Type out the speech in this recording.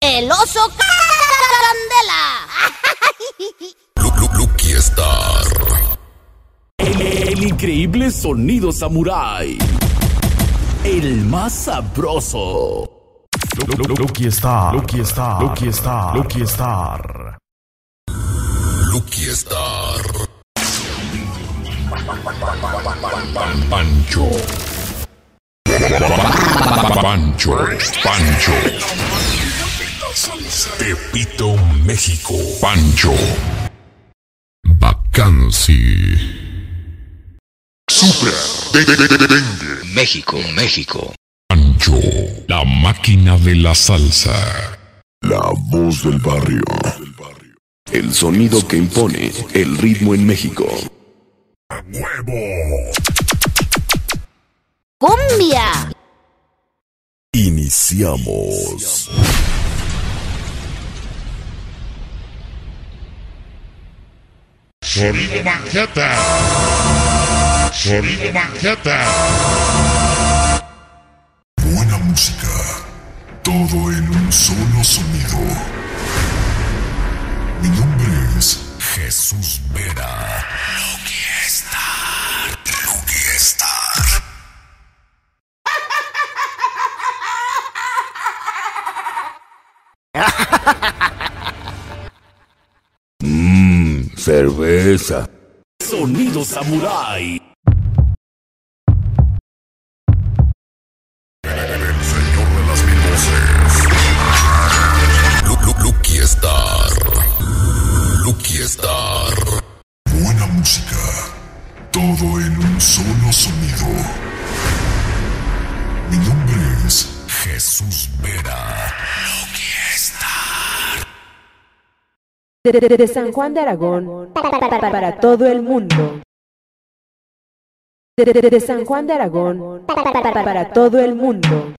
El oso candela. Lucky Star. El increíble sonido samurai. El más sabroso. Lucky Star, Lucky Star, Lucky Star, Lucky Star. Lucky Star. Pancho. Pancho, Pancho. Tepito, México. Pancho. Vacancy. Super. Dengue. México, México. Pancho, la máquina de la salsa. La voz del barrio. El sonido que impone el ritmo en México. ¡A huevo! ¡Cumbia! Iniciamos. Sonido banqueta. Sonido banqueta. Buena música, todo en un solo sonido. Mi nombre es Jesús Vera. Lucky Star. Lucky Star. Cerveza. Sonido Samurai. Lucky Star. Buena música, todo en un solo sonido. Mi nombre es Jesús Vera. Lucky Star. Desde San Juan de Aragón, para todo el mundo. Desde San Juan de Aragón, para todo el mundo.